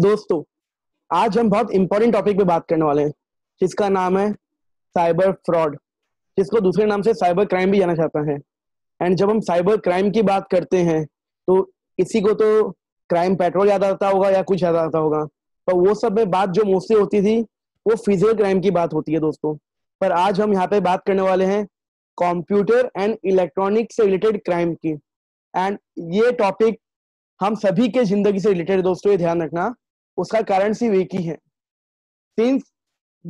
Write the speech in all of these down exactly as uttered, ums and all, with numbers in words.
दोस्तों, आज हम बहुत इंपॉर्टेंट टॉपिक पे बात करने वाले हैं जिसका नाम है साइबर फ्रॉड, जिसको दूसरे नाम से साइबर क्राइम भी जाना जाता है। एंड जब हम साइबर क्राइम की बात करते हैं तो इसी को तो क्राइम पेट्रोल याद आता होगा या कुछ याद आता होगा, पर वो सब में बात जो मोस्टली होती थी वो फिजिकल क्राइम की बात होती है दोस्तों। पर आज हम यहाँ पे बात करने वाले हैं कंप्यूटर एंड इलेक्ट्रॉनिक से रिलेटेड क्राइम की। एंड ये टॉपिक हम सभी के जिंदगी से रिलेटेड है दोस्तों, ये ध्यान रखना। उसका कारण सिर्फ एक ही है, since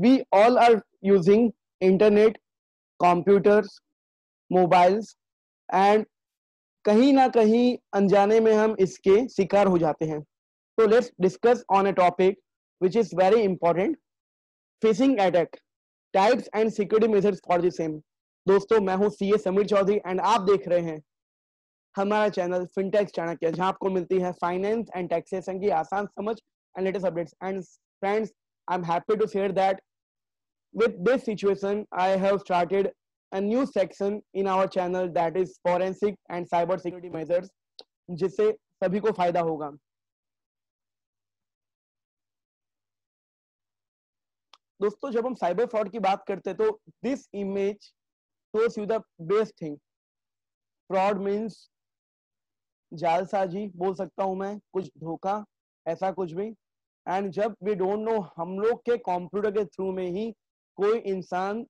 we all are using internet, computers, mobiles, and कहीं ना कहीं अनजाने में हम इसके शिकार हो जाते हैं। तो let's discuss on a topic which is very important, phishing attack, types and security measures for the same. दोस्तों, मैं हूँ सीए समीर चौधरी एंड आप देख रहे हैं हमारा चैनल फिनटेक्स चाणक्य, जहाँ आपको मिलती है फाइनेंस एंड टैक्सेशन की आसान समझ and latest updates. And friends, I'm happy to share that with this situation, I have started a new section in our channel that is forensic and cyber security measures, जिससे सभी को फायदा होगा। दोस्तों, जब हम साइबर फ्रॉड की बात करते हैं तो this image shows you the best thing. Fraud means जालसाजी बोल सकता हूँ मैं, कुछ धोखा, ऐसा कुछ भी। एंड जब वी डोंट नो, हम लोग के कंप्यूटर के थ्रू में ही कोई इंसान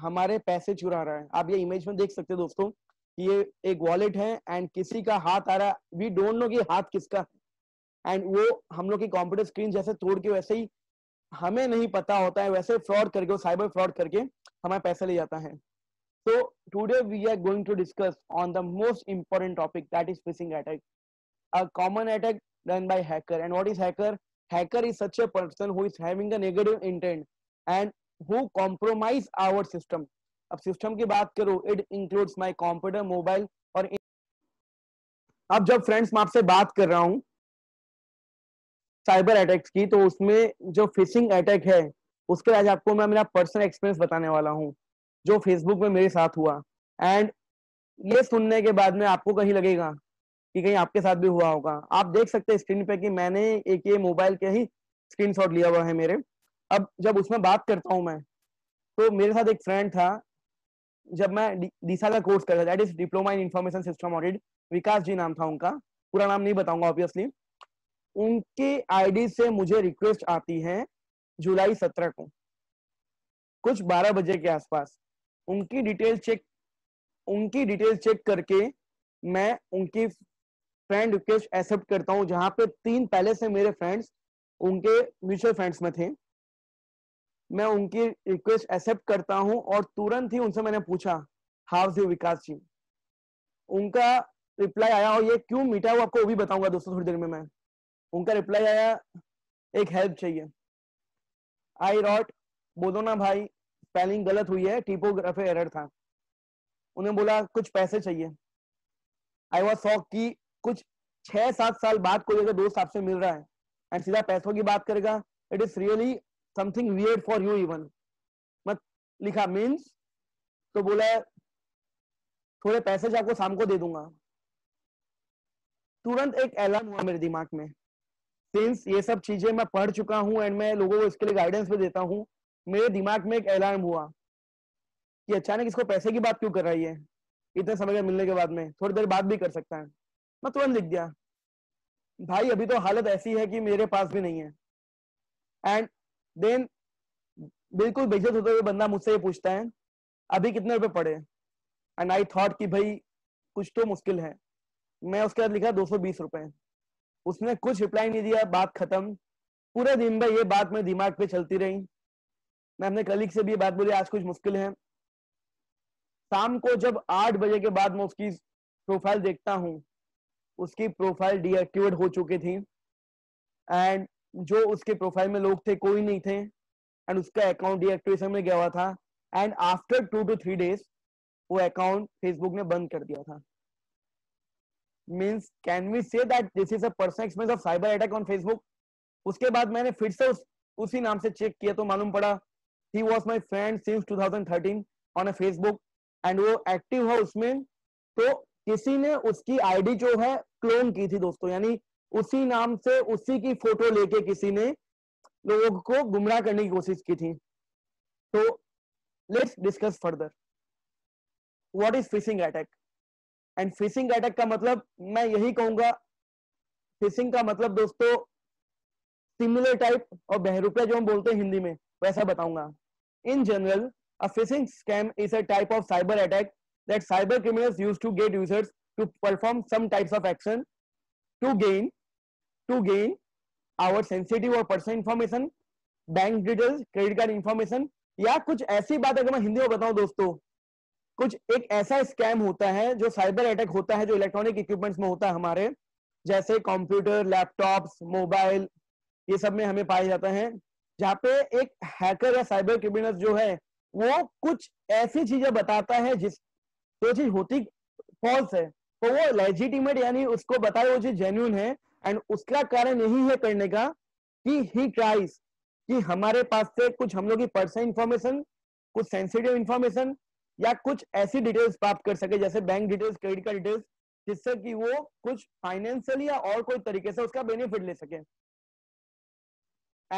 हमारे पैसे चुरा रहा है। आप ये इमेज में देख सकते हैं दोस्तों, ये एक वॉलेट है एंड किसी का हाथ आ रहा है, वी डोंट नो कि हाथ किसका है, एंड वो हम लोग की कंप्यूटर स्क्रीन जैसे तोड़ के, वैसे ही हमें नहीं पता होता है, वैसे फ्रॉड करके, वो साइबर फ्रॉड करके हमारे पैसे ले जाता है। So today we are going to discuss on the most important topic, that is phishing attack, a common attack done by hacker. And what is hacker? Hacker is such a person who is having a negative intent and who compromise our system. अब system की बात करो, it includes my computer, mobile और अब जब friends मैं आपसे बात कर रहा हूँ साइबर अटैक्स की, तो उसमें जो फिशिंग अटैक है उसके आज आपको मैं मेरा पर्सनल एक्सपीरियंस बताने वाला हूँ जो फेसबुक में मेरे साथ हुआ। एंड ये सुनने के बाद में आपको कहीं लगेगा कि कहीं आपके साथ भी हुआ होगा। आप देख सकते हैं स्क्रीन पे कि मैंने एक ये मोबाइल के ही स्क्रीनशॉट लिया हुआ है मेरे। अब जब उसमें बात करता हूँ मैं, तो मेरे साथ एक फ्रेंड था जब मैं डीसा का कोर्स कर रहा था, that is diploma in information system audit, Vikas ji नाम था उनका, पूरा नाम नहीं बताऊंगा ऑब्वियसली। उनके आईडी से मुझे रिक्वेस्ट आती है जुलाई सत्रह को कुछ बारह बजे के आसपास। उनकी डिटेल चेक उनकी डिटेल चेक करके मैं उनकी फ्रेंड रिक्वेस्ट एक्सेप्ट करता हूँ, जहाँ पे तीन पहले से मेरे फ्रेंड्स उनके म्यूचुअल फ्रेंड्स में थे। मैं उनकी रिक्वेस्ट एक्सेप्ट करता हूँ और तुरंत ही उनसे मैंने पूछा, हाउ यू विकास जी? उनका रिप्लाई आया, और ये क्यों मीटा हुआ आपको वो भी बताऊंगा दोस्तों थोड़ी देर में मैं। उनका रिप्लाई आया, एक हेल्प चाहिए। आई रॉट, बोलो ना भाई स्पेलिंग गलत हुई है, टिपोग्राफी एरर था। उन्हें बोला कुछ पैसे चाहिए। आई वॉज शॉक की कुछ छह सात साल बाद कोई अगर दोस्त आपसे मिल रहा है एंड सीधा पैसों की बात करेगा, it is really something weird for you even. मत लिखा मींस, तो बोला थोड़े पैसे आपको शाम को दे दूंगा। तुरंत एक ऐलान हुआ मेरे दिमाग में, सिंस ये सब चीजें मैं पढ़ चुका हूँ एंड मैं लोगों को इसके लिए गाइडेंस भी देता हूँ, मेरे दिमाग में एक ऐलान हुआ कि अचानक इसको पैसे की बात क्यों कर रही है, इतने समय के मिलने के बाद में थोड़ी देर बात भी कर सकता है। मैं तुरंत लिख दिया, भाई अभी तो हालत ऐसी है कि मेरे पास भी नहीं है। एंड देन बिल्कुल बेइज्जत होते हुए बंदा मुझसे ये पूछता है, अभी कितने रुपए पड़े? एंड आई थॉट कि भाई कुछ तो मुश्किल है। मैं उसके बाद लिखा दो सौ बीस रुपए। उसने कुछ रिप्लाई नहीं दिया, बात खत्म। पूरे दिन में ये बात मेरे दिमाग पे चलती रही। मैं अपने कलीग से भी ये बात बोली, आज कुछ मुश्किल है। शाम को जब आठ बजे के बाद मैं उसकी प्रोफाइल देखता हूँ, उसकी प्रोफाइल डीएक्टिवेट हो चुकी थी एंड जो उसके प्रोफाइल में लोग थे कोई नहीं थे, एंड उसका अकाउंट डीएक्टिवेशन में गया हुआ था। And after two two three days वो अकाउंट फेसबुक ने बंद कर दिया था। Means can we say that this is a personal experience of cyber attack on Facebook. उसके बाद मैंने फिर से उस, उसी नाम से चेक किया तो मालूम पड़ा, he was my friend since two thousand thirteen on a Facebook, and वो एक्टिव है उसमें। तो किसी ने उसकी आईडी जो है क्लोन की थी दोस्तों, यानी उसी नाम से उसी की फोटो लेके किसी ने लोगों को गुमराह करने की कोशिश की थी। तो let's discuss further what is phishing attack. And phishing attack का मतलब मैं यही कहूंगा, फिशिंग का मतलब दोस्तों सिमिलर टाइप और बहरूपिया जो हम बोलते हैं हिंदी में वैसा बताऊंगा। In general a phishing scam is a type of cyber attack that cyber criminals use to get users to perform some types of action to gain to gain our sensitive or personal information, bank details, credit card information या कुछ ऐसी बात अगर मैं हिंदी में बताऊं दोस्तों, कुछ एक ऐसा स्कैम होता है जो साइबर अटैक होता है जो इलेक्ट्रॉनिक इक्विपमेंट्स में होता है हमारे, जैसे कंप्यूटर, लैपटॉप्स, मोबाइल, ये सब में हमें पाया जाता है, जहाँ पे एक हैकर या साइबर क्रिमिनल जो है वो कुछ ऐसी चीजें बताता है जिस जो चीज होती फॉल्स है तो वो लेजिटिमेट यानी उसको बताए वो चीज जेन्युइन है। एंड उसका कारण यही है करने का कि ही ट्राइज कि हमारे पास से कुछ हम लोग की पर्सनल इन्फॉर्मेशन, कुछ सेंसिटिव इन्फॉर्मेशन या कुछ ऐसी डिटेल्स प्राप्त कर सके जैसे bank details, credit card details, जिससे कि वो कुछ फाइनेंशियल या और कोई तरीके से उसका बेनिफिट ले सके।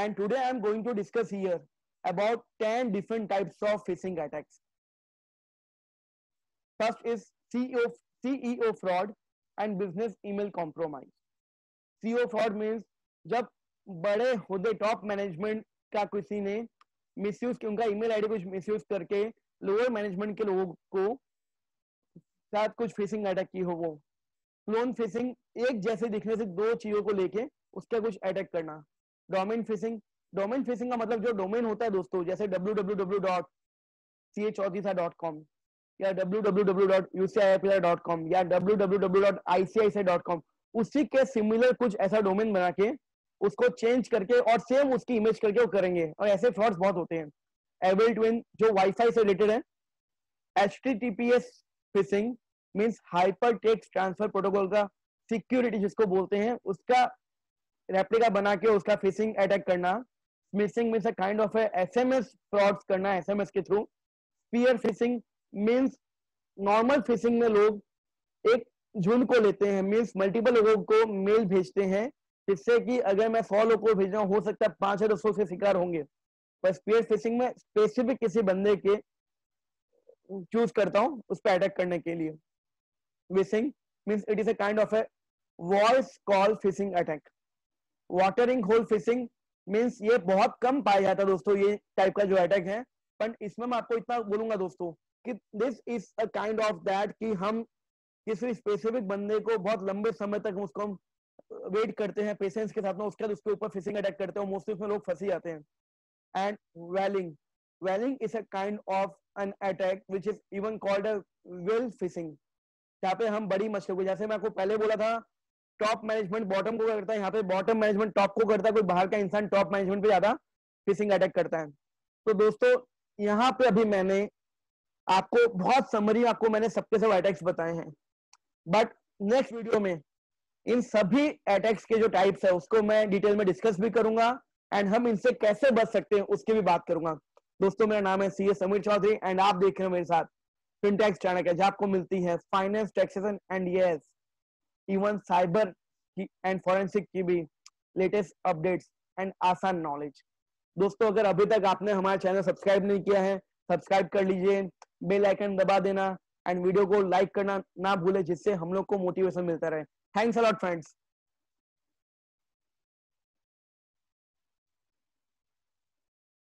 And today I am going to discuss here about ten different types of phishing attacks. First is CEO C E O fraud and business email compromise. C E O fraud means जब बड़े होदे top management का किसी ने misuse किया, उनका email ID कुछ misuse करके लोअर मैनेजमेंट के लोगों को साथ कुछ फिशिंग अटैक की हो। वो क्लोन फिशिंग, एक जैसे दिखने से दो चीजों को लेके उसका कुछ अटैक करना। डोमेन फिशिंग, डोमेन फिशिंग का मतलब जो डोमेन होता है दोस्तों जैसे W W W dot C A Chaudhary dot com या W W W dot U C I I P R dot com या W W W dot I C I C I dot com, उसी के similar कुछ ऐसा domain बना के उसको change करके और सेम उसकी इमेज करके वो करेंगे। और ऐसे फ्रॉड्स बहुत होते हैं। एवल ट्विन जो वाईफाई से रिलेटेड है। H T T P S phishing means hyper text transfer protocol का सिक्योरिटी जिसको बोलते हैं उसका रेप्लिका बना के उसका फिशिंग अटैक करना। Smishing means a kind of S M S frauds करना एस एम एस के through. Spear phishing means normal phishing में लोग एक झुंड को लेते हैं, मीन्स मल्टीपल लोगों को मेल भेजते हैं जिससे कि अगर मैं सौ लोगों को भेजना हो सकता है पांच हजार सौ के शिकार होंगे। पर स्पीयर फिशिंग में स्पेसिफिक किसी बंदे के चूज करता हूँ उस पर अटैक करने के लिए। Phishing means it is a kind of a voice call phishing attack. Watering hole phishing means ये बहुत कम पाया जाता है दोस्तों ये टाइप का जो अटैक है, पर इसमें मैं आपको इतना बोलूंगा दोस्तों कि this is a kind of that कि हम किसी स्पेसिफिक बंदे को बहुत लंबे समय तक उसको हम वेट करते हैं पेशेंस के साथ में, उसके बाद उसके ऊपर फिशिंग अटैक करते हैं, मोस्टली उसमें लोग फंस जाते हैं। And whaling, whaling is a kind of an attack which is even called a whale phishing, जहाँ पे हम बड़ी मछली को, जैसे मैं आपको पहले बोला था टॉप मैनेजमेंट बॉटम को करता है, यहाँ पे बॉटम मैनेजमेंट टॉप को करता है, कोई बाहर का इंसान टॉप मैनेजमेंट पे ज्यादा फिशिंग अटैक करता है। तो दोस्तों यहाँ पे अभी मैंने आपको बहुत समरी आपको मैंने सबके सब अटैक्स बताए हैं, बट नेक्स्ट वीडियो में इन सभी अटैक्स के जो टाइप्स है उसको मैं डिटेल में डिस्कस भी करूंगा एंड हम इनसे कैसे बच सकते हैं उसकी भी बात करूंगा। दोस्तों मेरा नाम है सीए समीर चौधरी एंड आप देख रहे हो मेरे साथ फिनटेक्स चाणक्य, जहां आपको मिलती है finance, taxation and yes even cyber and forensic की भी लेटेस्ट अपडेट्स एंड आसान नॉलेज। दोस्तों अगर अभी तक आपने हमारा चैनल सब्सक्राइब नहीं किया है सब्सक्राइब कर लीजिए, बेल आइकन दबा देना एंड वीडियो को लाइक करना ना भूले जिससे हम लोग को मोटिवेशन मिलता रहे। Thanks a lot friends.